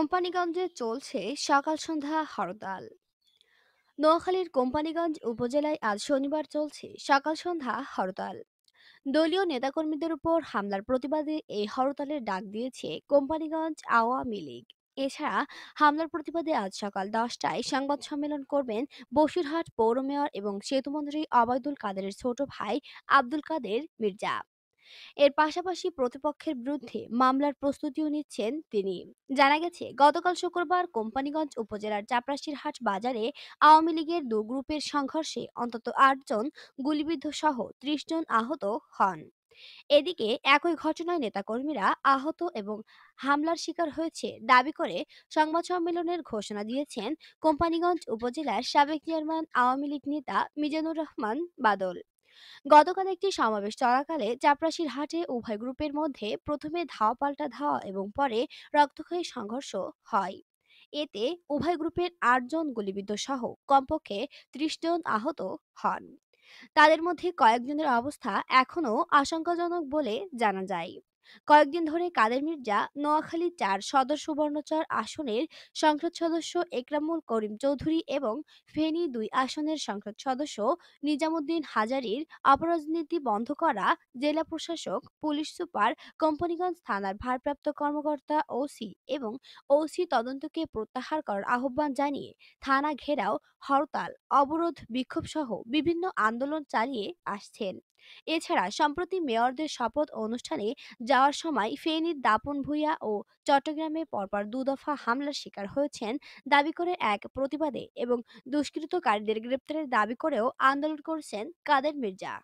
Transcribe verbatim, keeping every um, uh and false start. কোম্পানিগঞ্জে চলছে সকাল সন্ধ্যা হরতাল। নোয়াখালীর কোম্পানিগঞ্জ উপজেলায় আজ শনিবার চলছে সকাল সন্ধ্যা হরতাল। দলীয় নেতাকর্মীদের উপর হামলার প্রতিবাদে এই হরতালের ডাক দিয়েছে কোম্পানিগঞ্জ আওয়ামী লীগ। এছাড়া হামলার প্রতিবাদে আজ সকাল দশটায় সংবাদ সম্মেলন করবেন বসুরহাট পৌর মেয়র এবং সেতুমন্ত্রী অবৈদুল কাদেরের ছোট ভাই আব্দুল কাদের মির্জা। এর পাশাপাশি প্রতিপক্ষের বিরুদ্ধে মামলার প্রস্তুতিও নিচ্ছেন তিনি। জানা গেছে, গতকাল শুক্রবার কোম্পানিগঞ্জ উপজেলার চাপরাশির হাট বাজারে আওয়ামী লীগের দু গ্রুপের সংঘর্ষে অন্তত আট জন গুলিবিদ্ধ সহ ত্রিশ জন আহত হন। এদিকে একই ঘটনায় নেতাকর্মীরা আহত এবং হামলার শিকার হয়েছে দাবি করে সংবাদ সম্মেলনের ঘোষণা দিয়েছেন কোম্পানিগঞ্জ উপজেলার সাবেক চেয়ারম্যান আওয়ামী লীগ নেতা মিজানুর রহমান বাদল। গতকাল একটি সমাবেশ চলাকালে চাপরাশির হাটে উভয় গ্রুপের মধ্যে প্রথমে ধাওয়া পাল্টা ধাওয়া এবং পরে রক্তক্ষয়ী সংঘর্ষ হয়। এতে উভয় গ্রুপের আট জন গুলিবিদ্ধ সহ কমপক্ষে ত্রিশ জন আহত হন। তাদের মধ্যে কয়েকজনের অবস্থা এখনও আশঙ্কাজনক বলে জানা যায়। কয়েকদিন ধরে কাদের মির্জা নোয়াখালী চার সদর সুবর্ণচর আসনের সংসদ সদস্য একরামুল করিম চৌধুরী এবং ফেনী দুই আসনের সংসদ সদস্য নিজামুদ্দিন হাজারীর অপরাজনীতি বন্ধ করা জেলা প্রশাসক, পুলিশ সুপার, কোম্পানিগঞ্জ থানার ভারপ্রাপ্ত কর্মকর্তা ওসি এবং ওসি তদন্তকে প্রত্যাহার করার আহ্বান জানিয়ে থানা ঘেরাও, হরতাল, অবরোধ, বিক্ষোভ সহ বিভিন্ন আন্দোলন চালিয়ে আসছেন। এছাড়া সম্প্রতি মেয়রদের শপথ অনুষ্ঠানে যাওয়ার সময় ফেনীর দাপন ভূঁইয়া ও চট্টগ্রামে পরপর দুদফা হামলার শিকার হয়েছেন দাবি করে এক প্রতিবাদে এবং দুষ্কৃতকারীদের গ্রেপ্তারের দাবি করেও আন্দোলন করছেন কাদের মির্জা।